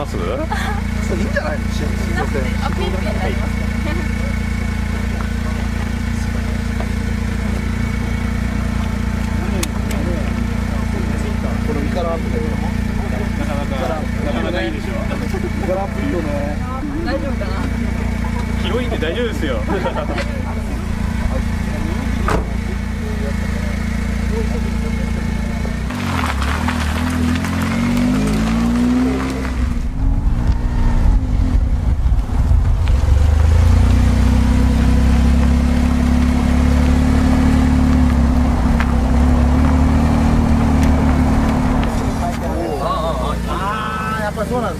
ます？そういいんじゃないの？しなくてアピールになりますね。これイカラアップだよ。なかなかいいでしょ。イカラアップいいよね。大丈夫かな？広いんで大丈夫ですよ。こだ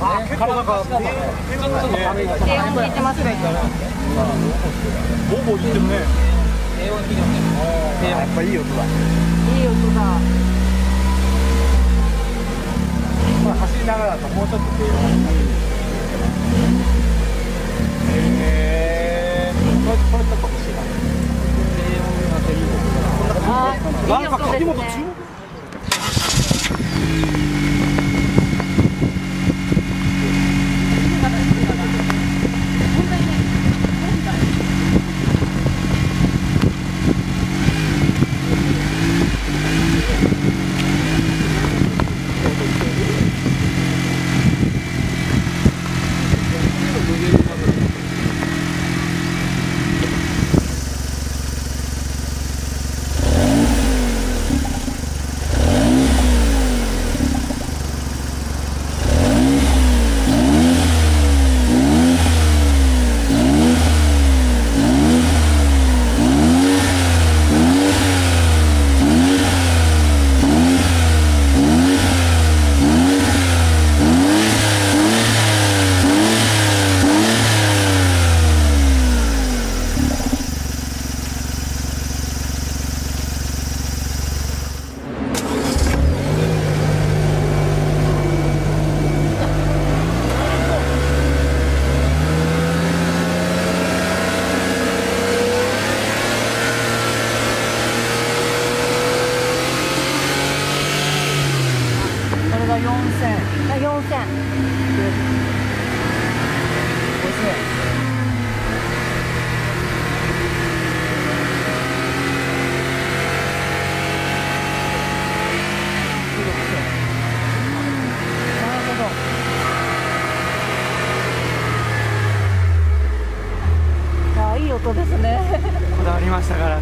わりましたから。